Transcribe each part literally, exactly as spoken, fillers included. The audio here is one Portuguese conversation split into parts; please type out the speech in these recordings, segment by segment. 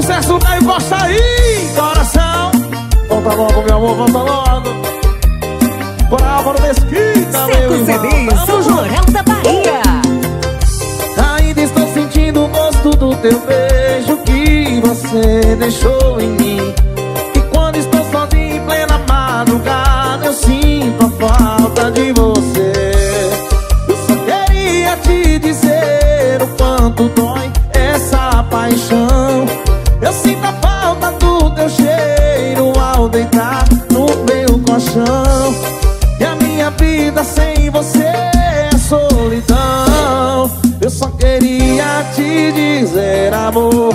Sucesso na Imposta aí, coração. Volta logo, meu amor, volta logo. Bora, Álvaro Mesquita, meu irmão. C D, São Jornal da Bahia. Ainda estou sentindo o gosto do teu beijo que você deixou em mim. E quando estou sozinho em plena madrugada, eu sinto a falta de você. Eu só queria te dizer o quanto dói essa paixão. Eu sinto a falta do teu cheiro ao deitar no meu colchão. E a minha vida sem você é solidão. Eu só queria te dizer, amor,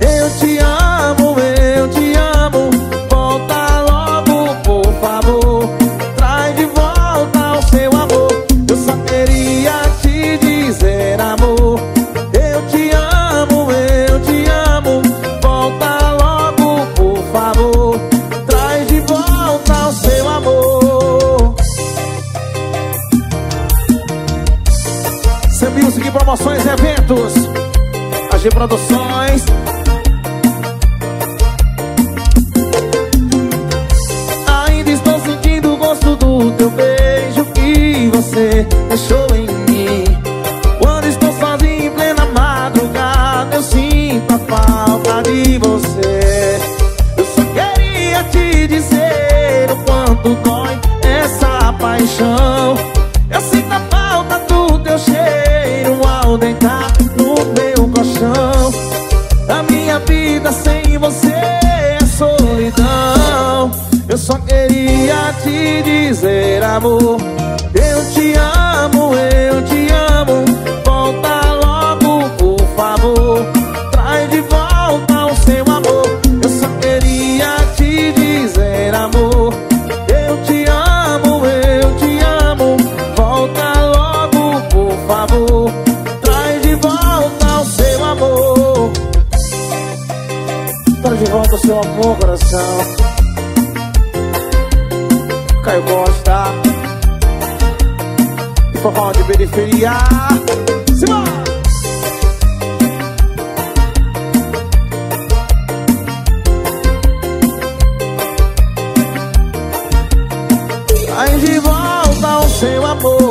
eu te amo, eu te amo. Volta logo, por favor, traz de volta o seu amor. Eu só queria te dizer, amor, eu te amo, eu te amo. Volta logo, por favor, traz de volta o seu amor. Seu Music, promoções e eventos, A G Produções. Ainda estou sentindo o gosto do teu beijo que você deixou em mim. Quando estou sozinho em plena madrugada, eu sinto a falta de você. Eu só queria te dizer o quanto dói essa paixão. Eu sinto a falta do teu cheiro ao deitar no meu colchão. A minha vida sem você é solidão. Eu só queria te dizer, amor, eu te amo, eu te amo. Volta logo, por favor, traz de volta o seu amor. Eu só queria te dizer, amor, eu te amo, eu te amo. Volta logo, por favor, traz de volta o seu amor. Traz de volta o seu amor, coração. Caio Costa e Forró de Periferia. Simão! Traz de volta o seu amor.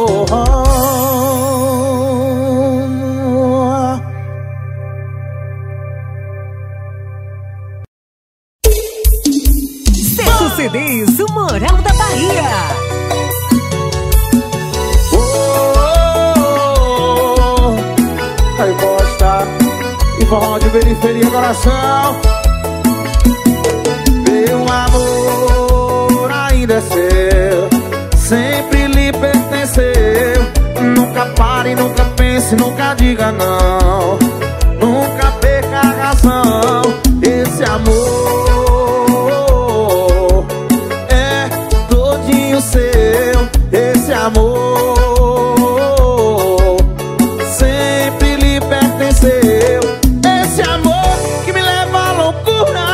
Sexto C D, o Moral da Bahia. Oh, oh, oh. Aí Costa e Forró de Periferia, coração. Meu amor ainda é seu, sempre lhe pertenceu. Nunca pare, nunca pense, nunca diga não. Nunca perca a razão. Esse amor seu, esse amor sempre lhe pertenceu. Esse amor que me leva à loucura,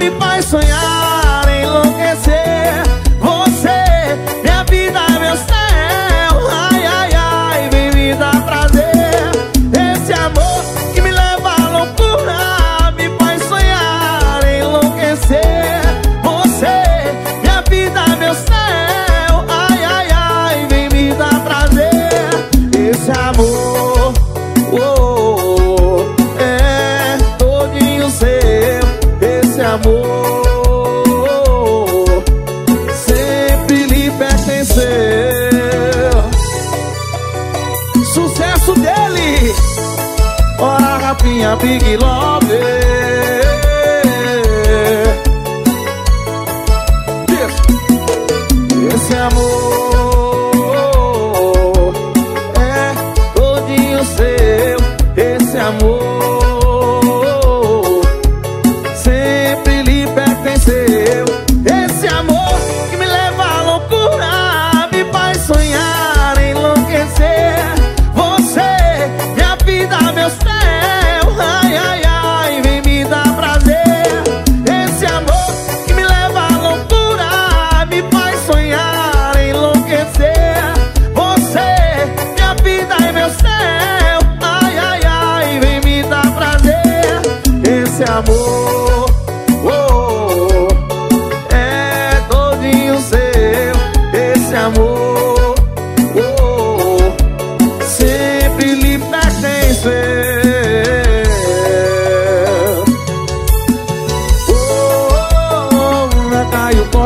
me faz sonhar, enlouquecer. Você, minha vida, meu céu, ai, ai, ai, vem me dar prazer. Esse amor que me leva à loucura, me faz sonhar, enlouquecer. Você, minha vida, meu céu, esse amor, oh, oh, é todinho seu. Esse amor sempre lhe pertenceu. Sucesso dele, ora rapinha, Big Love. Esse amor seu, esse amor sempre lhe pertenceu. Esse amor que me leva à loucura, me faz sonhar, enlouquecer. Você, minha vida, meu céu, ai, ai, ai, vem me dar prazer.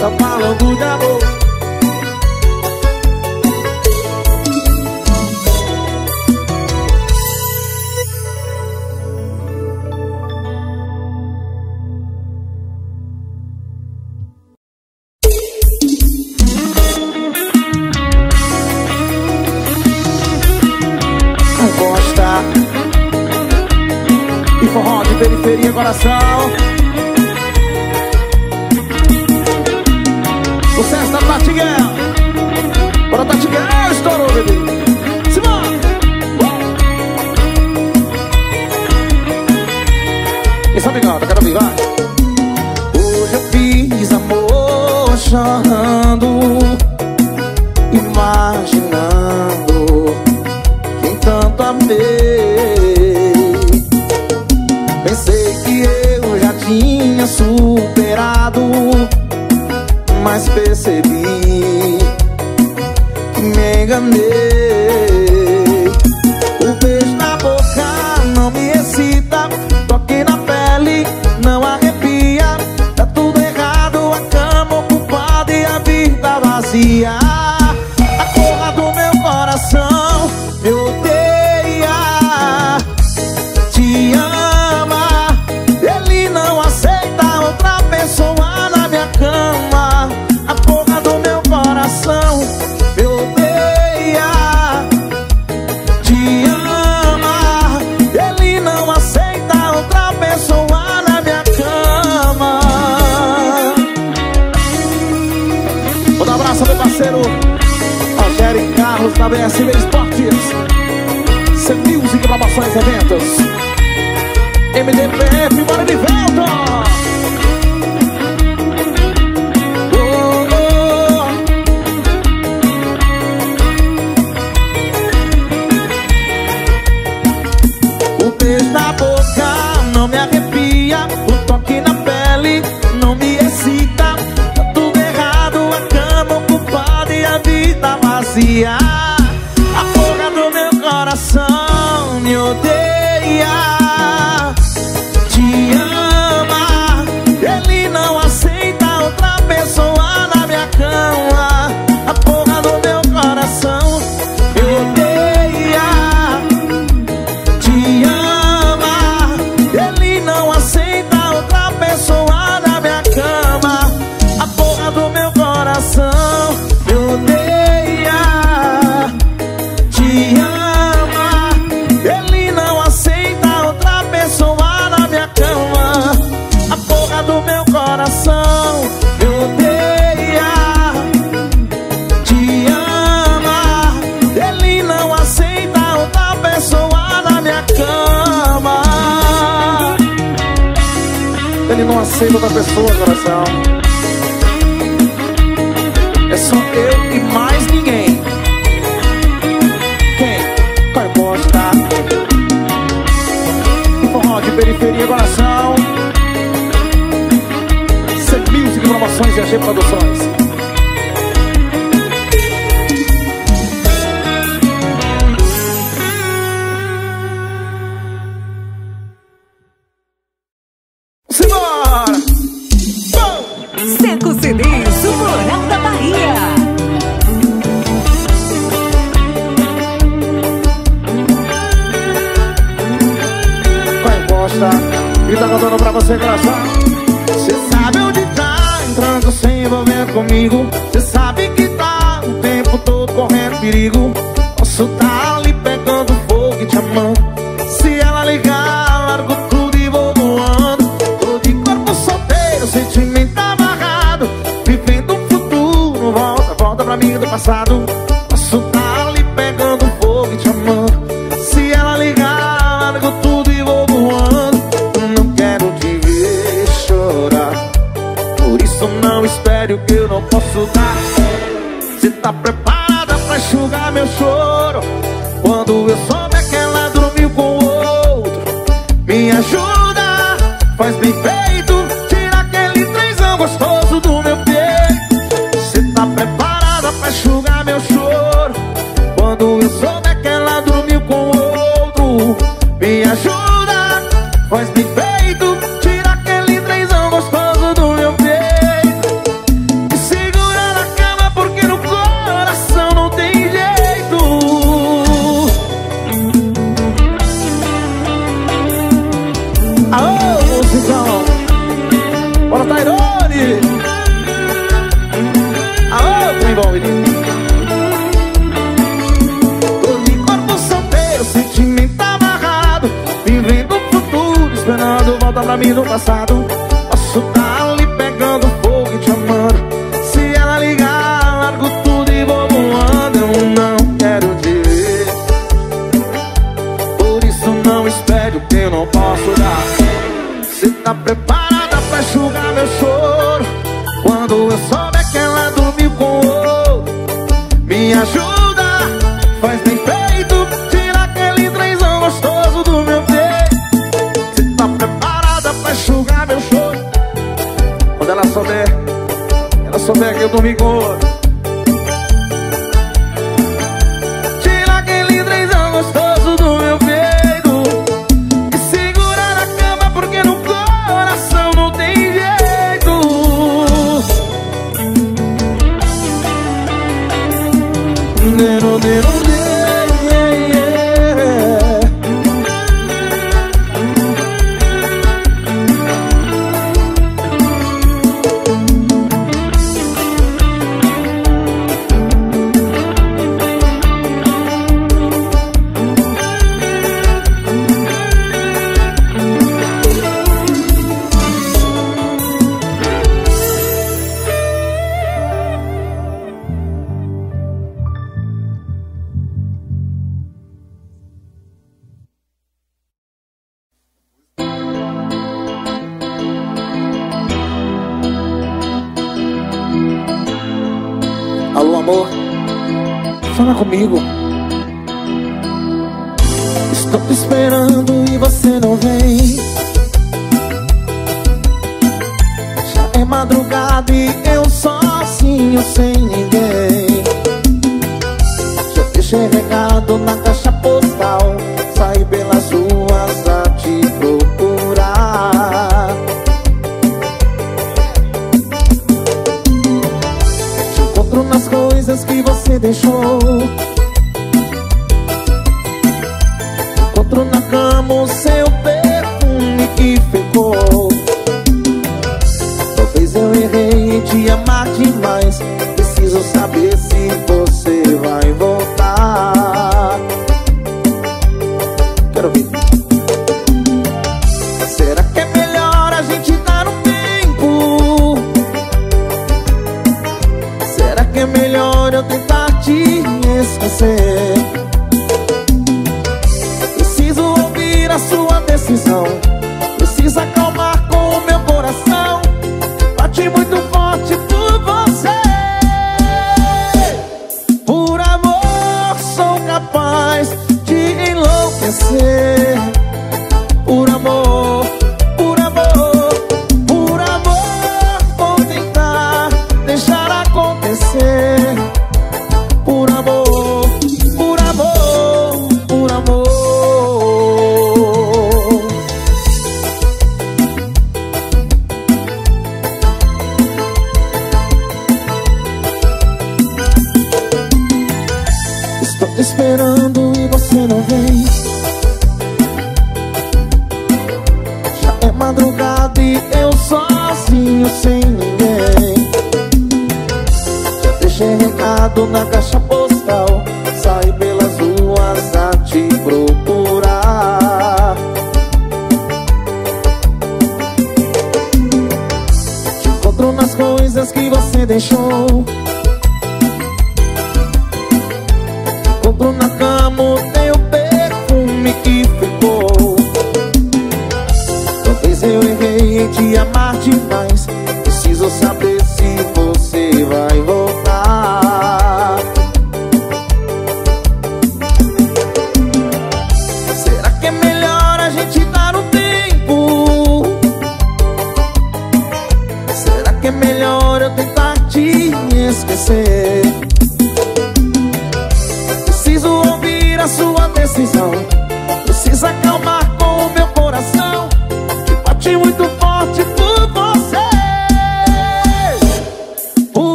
só falam do amor. Gosta e forró de periferia, coração. Sucesso da Tatiguel. Bora, Tatiguel, estourou, bebê. Simão. E sabe nada, quero me vai. Hoje eu fiz amor chorando, imaginando tanto amei. Pensei que eu já tinha superado, mas percebi que me enganei. O beijo na boca não me excita, toque na pele não arrepia. Tá tudo errado, a cama ocupada e a vida vazia. A cor do meu coração, eu na B S B Esportes, Sem Music, Gravações, Eventos, M D P F, bora de volta! Oh, oh. O beijo na boca não me arrepia, o toque na pele não me excita. Tá tudo errado, a cama ocupada e a vida vazia. Me odeia, te ama, ele não aceita outra pessoa na minha cama. A porra do meu coração me odeia, te ama, ele não aceita outra pessoa na minha cama. A porra do meu coração me odeia, te ama. Não aceito outra pessoa, coração. É só eu e mais ninguém. Quem vai postar? O forró de periferia, coração. Sem Music, Gravações e A G Produções. E tá cantando pra você, coração. Cê sabe onde tá entrando, se envolvendo comigo. Cê sabe que tá o tempo todo correndo perigo. Posso tá ali pegando fogo e te amando. Se ela ligar, largo tudo e vou voando. Tô de corpo solteiro, sentimento amarrado. Vivendo um futuro, volta, volta pra mim do passado. Posso tá ali pegando fogo e te amando. Se ela ligar, largo tudo e vou voando. Não espere o que eu não posso dar. Cê tá preparada pra enxugar meu choro? Quando eu souber que ela dormiu com outro, me ajuda, faz bem feito, tira aquele trenzão gostoso do meu peito. Cê tá preparada pra enxugar meu choro? me do passado. Posso tá ali pegando fogo e te amando. Se ela ligar, largo tudo e vou voando. Eu não quero te ver, por isso não espere o que eu não posso dar. Cê tá preparada pra enxugar meu choro? Quando eu souber que ela dormiu com outro, me ajuda. Souber que eu dormi com outro, tira aquele trenzão gostoso do meu peito e segura na cama, porque no coração não tem jeito. Nero, nero,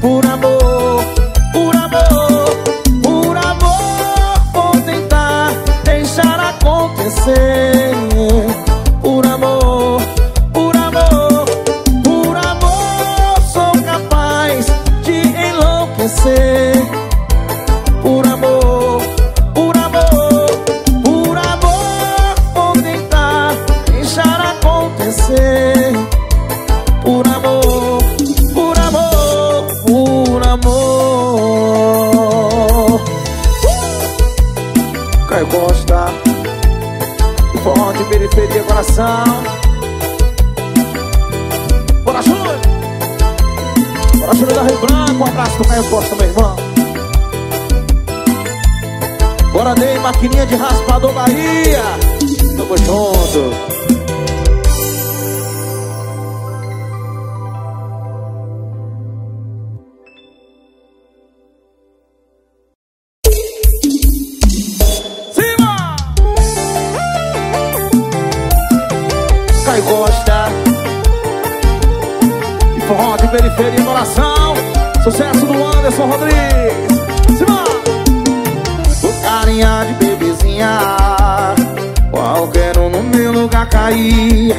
por amor, por amor. vai gostar. Forró de periferia, coração. Bora, Júlio! Bora, Júlio da Rio Branco. Um abraço do Caio Costa, meu irmão. Bora, Ney, maquininha de raspador Bahia. Tamo junto. Gosta e forró de periferia e coração. Sucesso do Anderson Rodrigues. Simão, o carinha de bebezinha, qualquer um no meu lugar cair.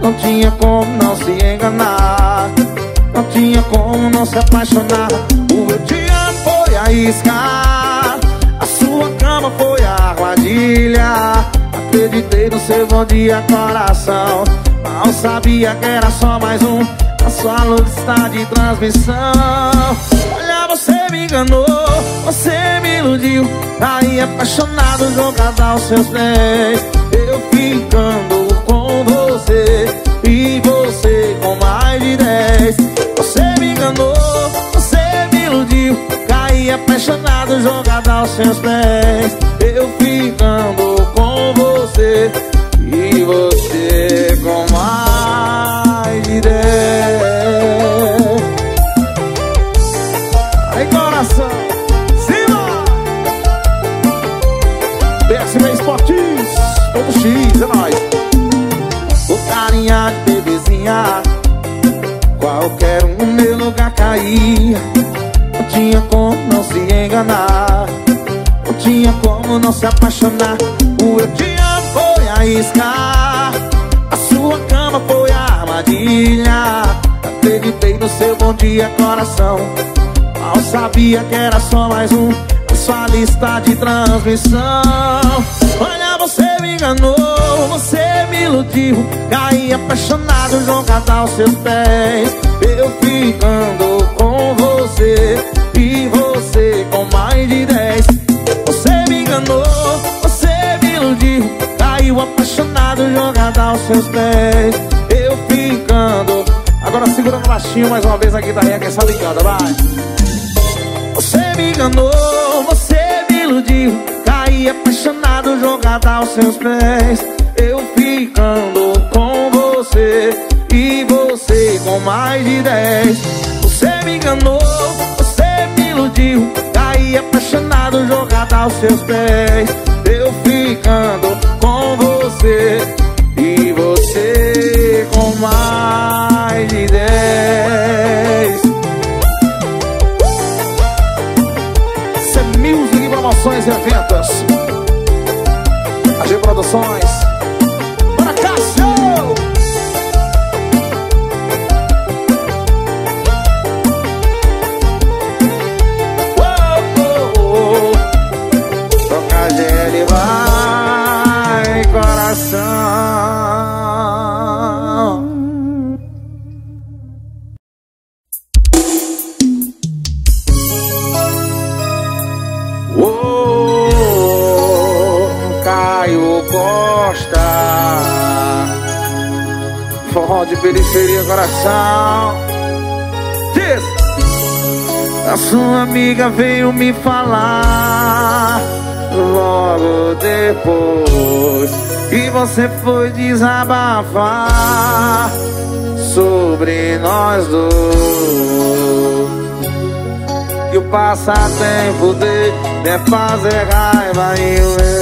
Não tinha como não se enganar, não tinha como não se apaixonar. O meu dia foi a isca, a sua cama foi a armadilha. Acreditei no seu bom dia, coração. Mal sabia que era só mais um. A sua luz está de transmissão. Olha, você me enganou, você me iludiu. Aí apaixonado, jogada aos seus pés. Eu ficando com você e você com mais de dez. Você me enganou, você me iludiu. Aí apaixonado, jogada aos seus pés. Eu ficando com você e você com mais de dez. Aí, coração, cima! Décima Esportis, todo X, é nóis. O carinha de bebezinha, qualquer um no meu lugar caía. Não tinha como não se enganar, não tinha como não se apaixonar. O eu te amo foi a isca, a sua cama foi a armadilha. Acreditei no seu bom dia, coração. Mal sabia que era só mais um na sua lista de transmissão. Olha, você me enganou, você me iludiu. Caí apaixonado, jogada aos seus pés. Eu ficando com você e você com mais de dez. Você me enganou, caiu apaixonado, jogada aos seus pés. Eu ficando. Agora segurando baixinho mais uma vez a guitarrinha que é essa ligada, vai. Você me enganou, você me iludiu. Caí apaixonado, jogada aos seus pés. Eu ficando com você e você com mais de dez. Você me enganou, você me iludiu. Caí apaixonado, jogada aos seus pés. Eu ficando com você e você com mais de dez. Isso é Music, Promoções e Eventos. A G Produções. Para cá, show! Forró de periferia, coração. Diz! A sua amiga veio me falar logo depois e você foi desabafar sobre nós dois. E o passatempo dele é fazer raiva e o meu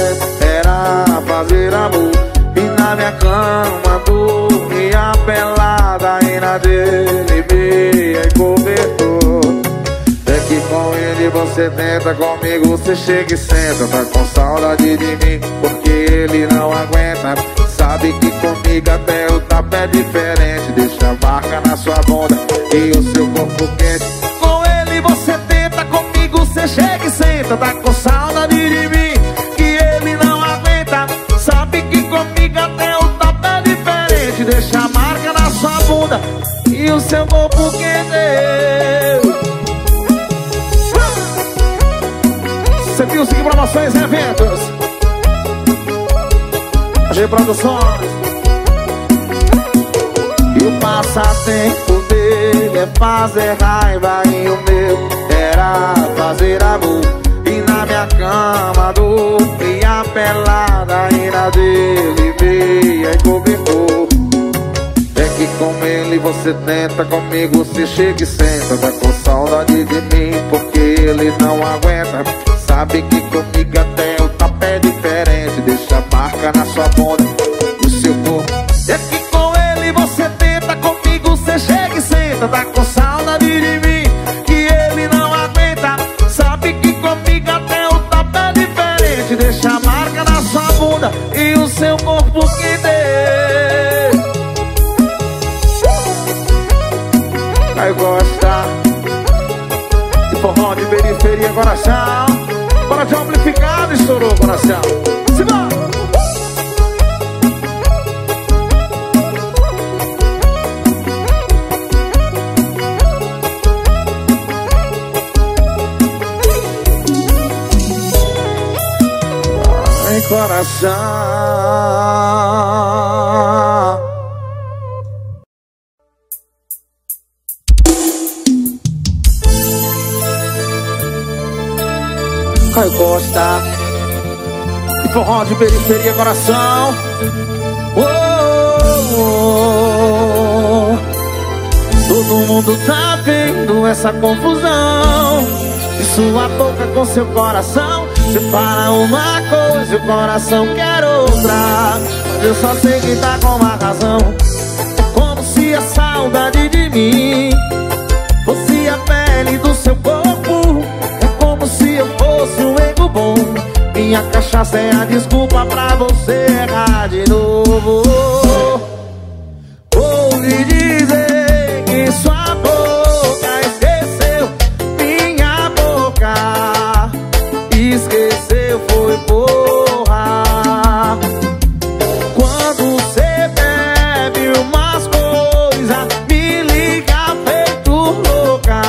era fazer amor. E na minha cama dormia pelada e na dele me encobertou. É que com ele você tenta, comigo você chega e senta. Tá com saudade de mim porque ele não aguenta. Sabe que comigo até o tapa é diferente. Deixa a marca na sua bunda e o seu corpo quente. Com ele você tenta, comigo você chega e senta. Tá com saudade de mim. Deixa a marca na sua bunda e o seu corpo quente. Você viu, siga Promoções e Eventos. de produções. E o passatempo dele é fazer raiva e o meu era fazer amor. E na minha cama dormia pelada e na dele veio e cobertor. É que com ele você tenta, comigo se chega e senta. Tá com saudade de mim porque ele não aguenta. Sabe que comigo até o tapé é diferente, deixa a marca na sua bunda, no seu corpo. É que com ele você tenta, comigo você chega e senta. Tá com saudade de mim que ele não aguenta. Sabe que comigo até o tapé é diferente, deixa a marca na sua bunda e o seu corpo que deu. Vai gostar de forró de periferia, coração. Bora de amplificado, estourou, coração. Se vai! Ai, coração. Caio Costa e forró de periferia, coração. Oh, oh, oh. Todo mundo tá vendo essa confusão de sua boca com seu coração. Separa uma coisa e o coração quer outra. Eu só sei que tá com uma razão, como se a saudade de mim fosse a pele do seu corpo. Se eu fosse um ego bom, minha cachaça é a desculpa pra você errar de novo. Vou lhe dizer que sua boca esqueceu, minha boca esqueceu, foi porra. Quando você bebe umas coisas, me liga feito louca.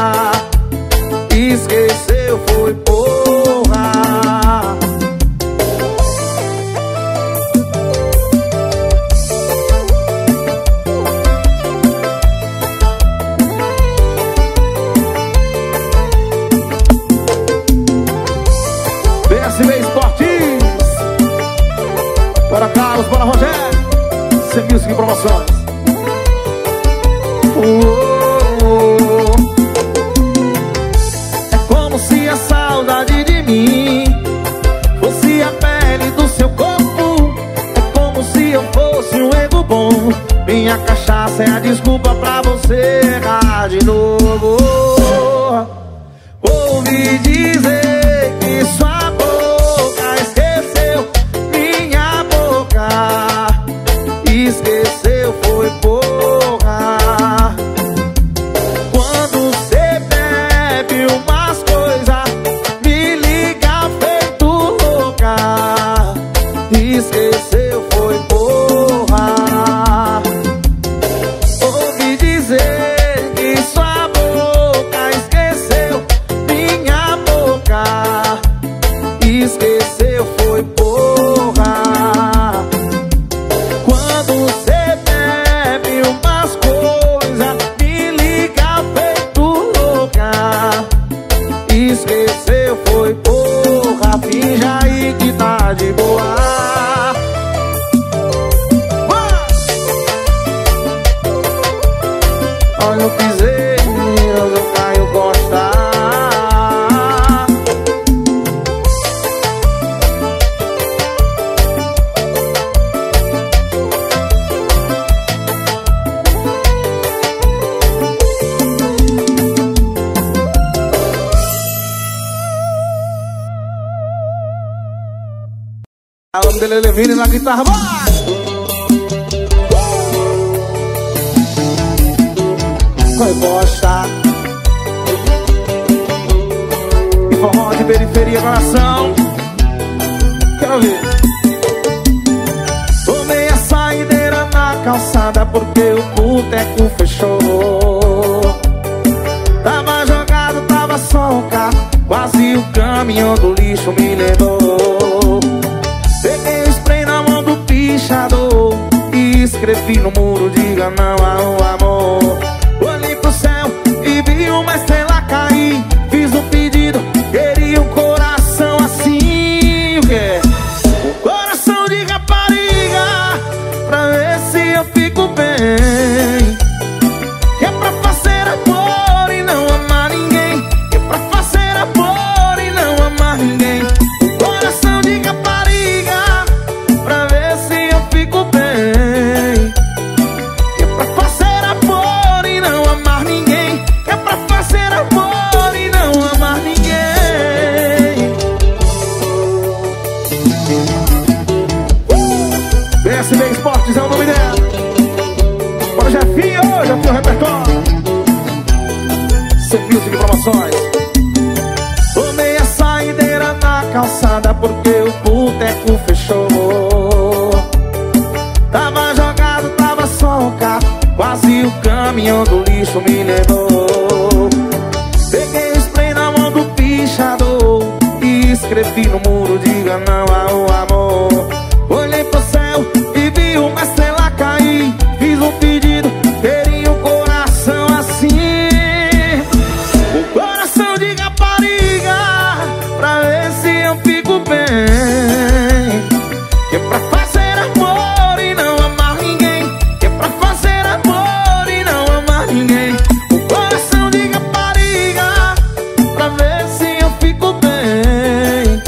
Esqueceu, foi porra. B S B Esportes. Para Carlos, para Rogério, sem música e promoções. Uou. Fosse a pele do seu corpo, é como se eu fosse um ego bom. Minha cachaça é a desculpa pra você errar de novo. Ouvi dizer que sua boca esqueceu, minha boca esqueceu, foi porra. Quando você bebe umas coisas, esqueceu, foi porra. Ouvi dizer que sua boca esqueceu, minha boca esqueceu, foi porra. Quando você bebe umas coisas, me liga feito louca. Esqueceu, foi porra. Finja aí que tá de boa. Eu pisei, eu caio Costa. Alan de Lelevini na guitarra, vai! Caio Costa e forró de periferia, coração. Quero ver. Tomei a saideira na calçada porque o boteco fechou. Tava jogado, tava solta, quase o caminhão do lixo me levou. Peguei o spray na mão do piso pichador e escrevi no muro, diga não ao amor. Olhei pro céu e vi uma estrela cair, fiz um pedido, queria um coração assim, yeah. Um coração de rapariga, pra ver se eu fico bem. Que é pra fazer amor e não amar ninguém, que é pra fazer amor e não amar ninguém. Um coração de rapariga, pra ver se eu fico bem. Que é pra fazer amor e não amar ninguém, que é pra fazer amor e não amar ninguém. B S B Esportes é o nome dela. Bora, Jefinho, Jefinho Repertório Serviço de Promoções. Tomei a saideira na calçada porque o boteco fechou. Tava jogado, tava só o carro, quase o caminhão do lixo me levou. Peguei o spray na mão do pichador e escrevi no muro, diga não ao amor. Olhei pro céu e vi uma estrela cair, fiz um pedido, teria um coração assim. Um coração de rapariga, pra ver se eu fico bem. Que é pra fazer amor e não amar ninguém, que é pra fazer amor e não amar ninguém. Um coração de rapariga, pra ver se eu fico bem.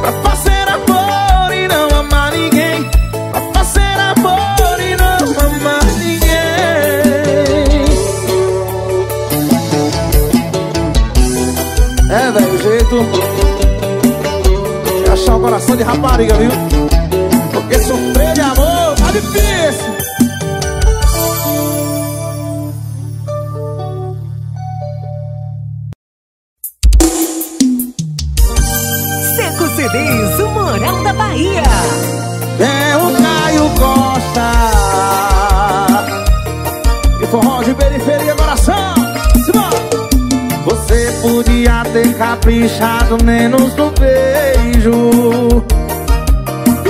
Pra fazer amor e não amar ninguém, pra fazer amor e não amar ninguém. É, velho, o jeito é achar o coração de rapariga, viu? Porque sofrer de amor tá difícil. Seco C Ds, o Moral da Bahia. É o Caio Costa e Forró de Periferia, coração. Você podia ter caprichado menos no beijo,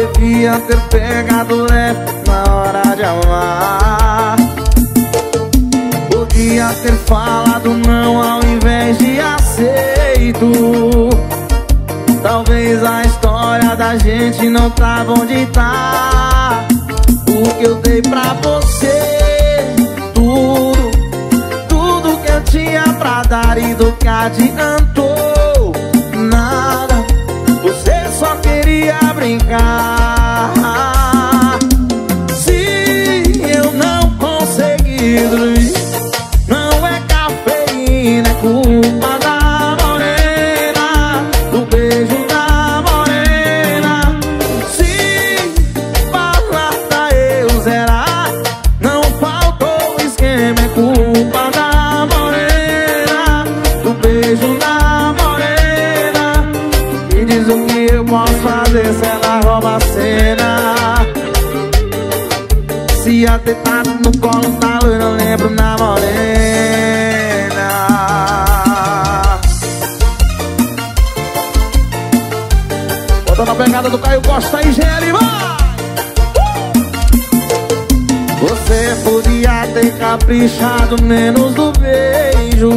devia ter pegado leve na hora de amar. Podia ter falado não ao invés de aceito. Talvez a história da gente não tava onde tá. O que eu dei pra você, tudo, tudo que eu tinha pra dar, e do que adiantou, nada. Você só queria brincar. Se eu não conseguir dormir, não é cafeína, é culpa da cena. Se atentado no colo da loira, eu lembro na morena. Bota na pegada do Caio Costa e Geri, vai! Você podia ter caprichado menos do beijo,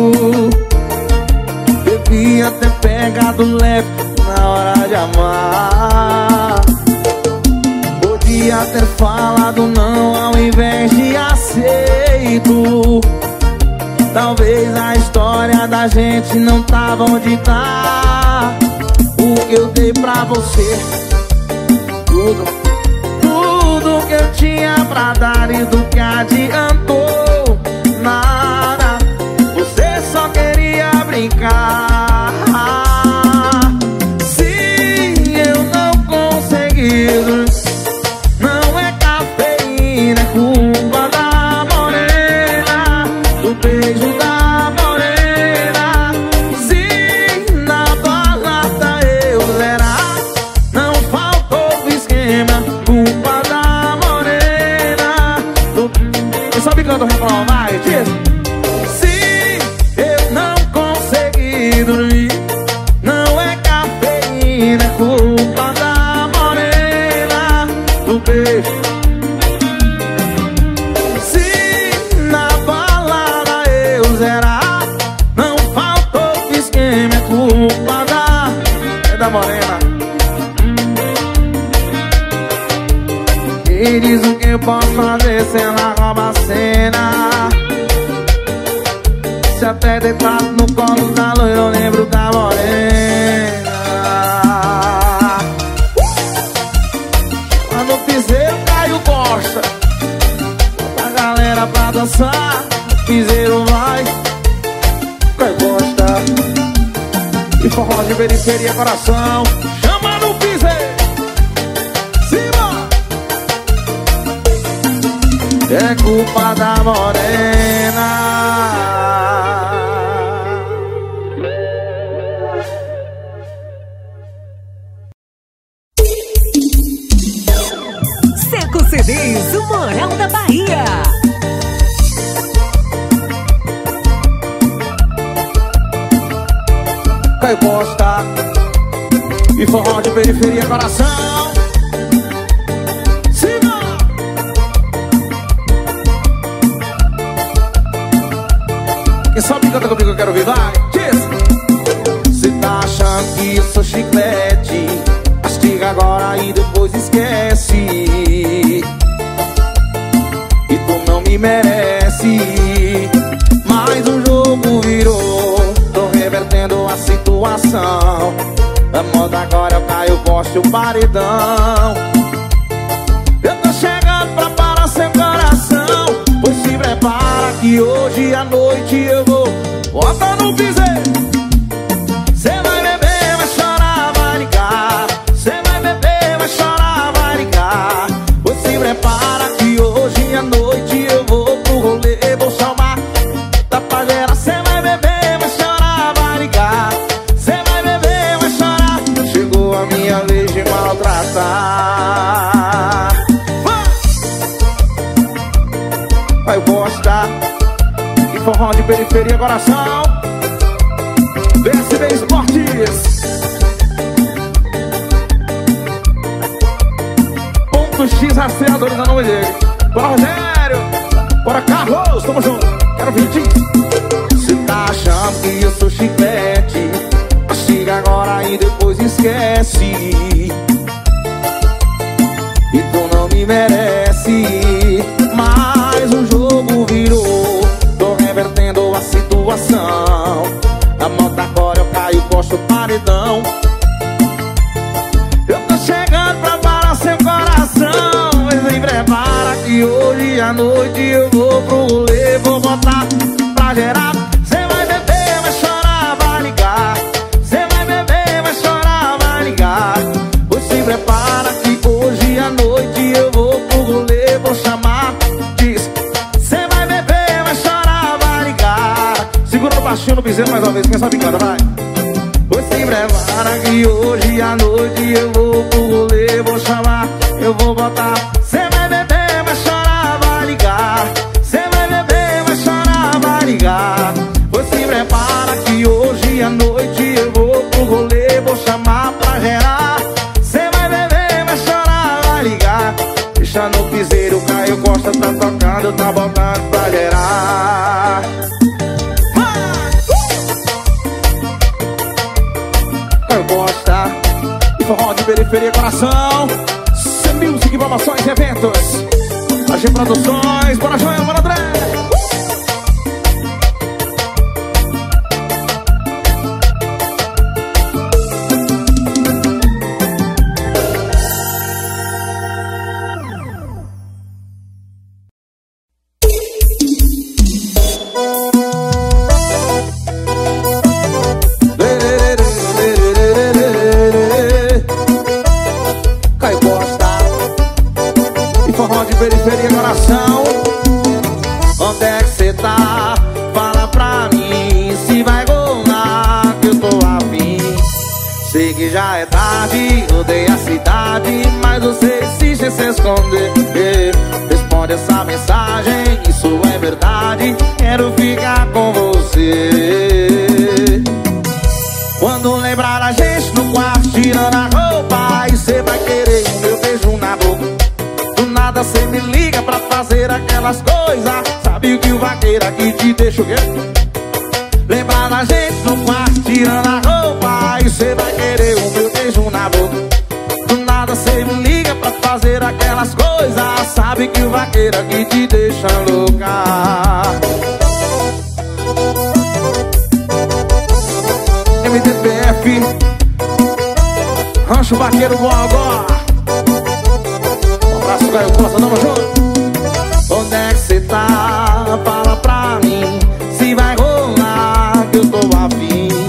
devia ter pegado leve na hora de amar. Podia ter falado não ao invés de aceito. Talvez a história da gente não tava onde tá. O que eu dei pra você, tudo, tudo que eu tinha pra dar, e do que adiantou, nada. Você só queria brincar. Não é cafeína, é culpa da morena, do beijo da morena. Se na balada eu zerar, não faltou esquema, culpa da morena. Do... Quem sabe canta o refrão mais? Se eu não conseguir que compadece en la Robacena. Se atreve detrás no colo da loira, lembro da morena. Quando o piseiro caiu costa, bota a galera pra dançar. Piseiro vai, cai costa. E forró de periferia, coração. Chama no piseiro. É culpa da morena. Seco C Ds, o Moral da Bahia. Caio Costa e forró de periferia, coração. Quem sabe canta comigo, eu quero ouvir, vai, diz. Cê tá achando que eu sou chiclete? Mastiga agora e depois esquece. E tu não me merece. Mas o jogo virou, tô revertendo a situação. A moda agora é o Caio Costa e o paredão. Eu tô chegando pra parar seu coração. Pois se prepara que hoje à noite eu vou. Bota no piseiro. Cê vai beber, vai chorar, vai ligar. Cê vai beber, vai chorar, vai ligar. Pois se prepara que hoje à noite eu vou pro rolê, vou chamar da pajeira. Cê vai beber, vai chorar, vai ligar. Cê vai beber, vai chorar. Chegou a minha vez de maltratar. Caio Costa e forró de periferia, coração. B S B Esportes. Ponto X rastreadores a nome dele. Bora Rogério, bora Carlos, tamo junto. Quero vídeo. Cê tá achando que eu sou chiclete? Mastiga agora e depois esquece. E tu não me merece. Mas o jogo virou, tô revertendo a situação. A moda agora eu Caio Costa, o paredão. Eu tô chegando pra parar seu coração. Mas se prepara que hoje à noite eu vou pro rolê, vou botar pra gerar. Cê vai beber, vai chorar, vai ligar. Cê vai beber, vai chorar, vai ligar. Pois se prepara que hoje à noite eu vou pro rolê, vou chamar. Baixinho no piseiro mais uma vez, quem sabe canta, vai. Pois se prepara que hoje à noite eu vou pro rolê, vou chamar, eu vou botar. Cê vai beber, vai chorar, vai ligar. Cê vai beber, vai chorar, vai ligar. Pois se prepara que hoje à noite eu vou pro rolê, vou chamar pra gerar. Cê vai beber, vai chorar, vai ligar. Deixa no piseiro, Caio Costa tá tocando, tá botando pra gerar. Costa e forró de periferia, coração. Sem music, informações e eventos. A G Produções, bora Joel, bora André. Periferia, coração, onde é que cê tá? Fala pra mim se vai rolar, que eu tô afim. Sei que já é tarde, odeio a cidade, mas você insiste em se esconder. Responde essa mensagem, isso é verdade, quero ficar com você. Quando lembrar a gente no quarto, tirando a roupa, e cê vai querer o meu beijo na boca. Cê me liga pra fazer aquelas coisas. Sabe o que o vaqueiro aqui te deixa? Lembra da gente no quarto, tirando a roupa, e cê vai querer o meu beijo na boca. Do nada cê me liga pra fazer aquelas coisas. Sabe que o maneira que te deixa louca. M T P F, Rancho Vaqueiro Mogó. Um abraço, Caio Costa, tamo junto. Onde é que cê tá? Fala pra mim se vai rolar, que eu tô afim.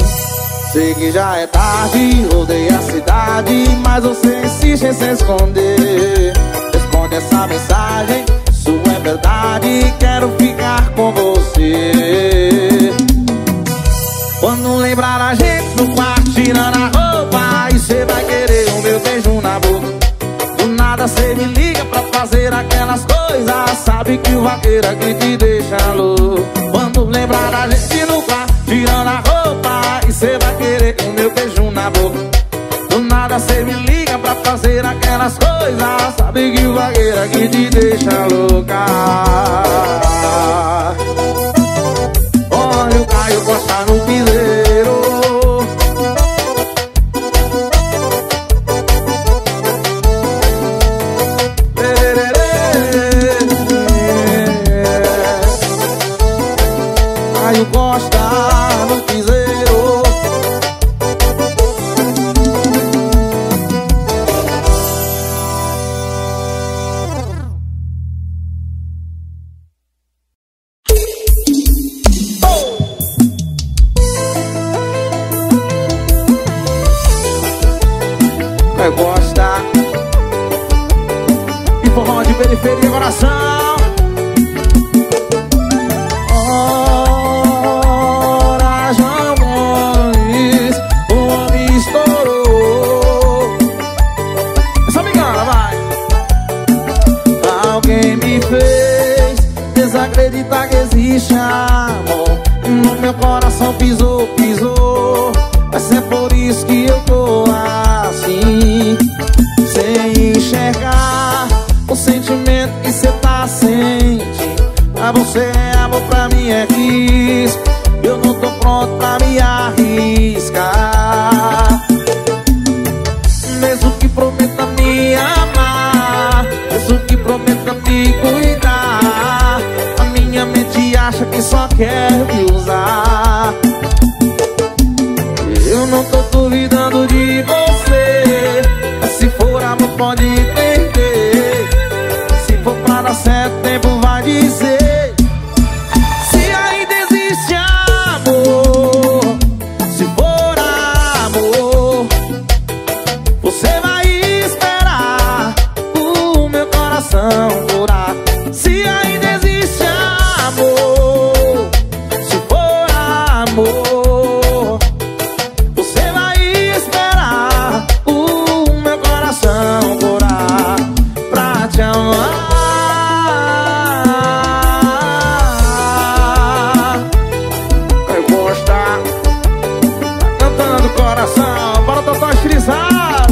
Sei que já é tarde, rodei a cidade, mas você insiste em se esconder. Responde essa mensagem, isso é verdade, quero ficar com você. Quando lembrar a gente no quarto tirando a roupa, e cê vai querer o meu beijo na boca. Do nada cê me liga pra fazer aquelas coisas, sabe que o vaqueiro aqui te deixa louco. Quando lembrar a gente no quarto tirando a roupa, e cê vai querer o meu beijo na boca. Do nada cê me liga pra fazer aquelas coisas, sabe que o vaqueiro aqui te deixa louca. Olha o Caio Costa no piseiro, Caio Costa no piseiro. Periferia, coração. Hora de amores, o homem estourou. Essa bengala, vai. Alguém me fez desacreditar que existe amor. No meu coração pisou, pisou. Mas é por isso que eu tô assim, sem enxergar o sentimento que cê tá sentindo. Pra você é amor, pra mim é risco. Eu não tô pronto pra me arriscar. Mesmo que prometa me amar, mesmo que prometa me cuidar, a minha mente acha que só quer me usar. Eu não tô duvidando de você, mas se for amor pode entender. Pra dar certo, o tempo vai dizer se ainda existe amor. Se for amor, você vai esperar o meu coração curar. Se ainda existe amor, se for amor, você vai esperar o meu coração curar pra te amar.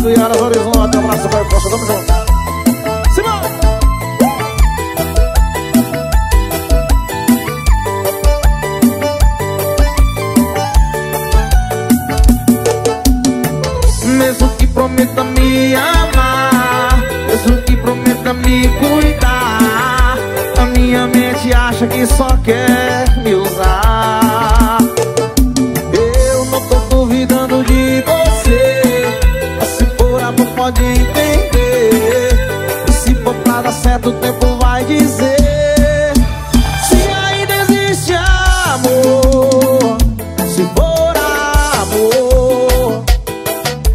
E Aras Horizonte, um abraço para o Costa, tamo junto. Simão! Mesmo que prometa me amar, mesmo que prometa me cuidar, a minha mente acha que só quer me usar. Eu não tô duvidando de você, pode entender. E se for pra dar certo, o tempo vai dizer se ainda existe amor. Se for amor,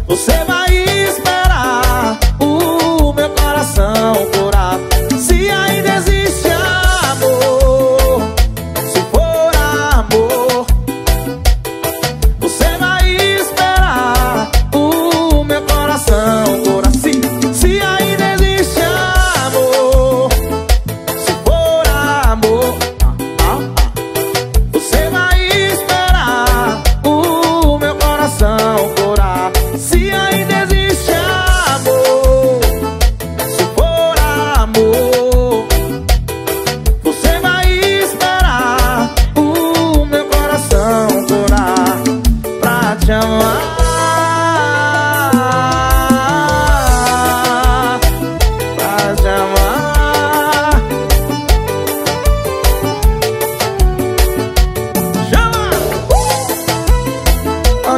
você vai esperar o meu coração curar. Se ainda existe amor, se for amor, você vai esperar o meu coração. Pra te amar,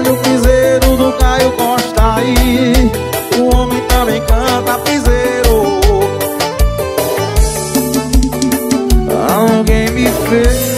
Olha o piseiro do Caio Costa aí, o homem também canta piseiro. Alguém me fez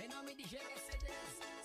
en nombre de J C D S.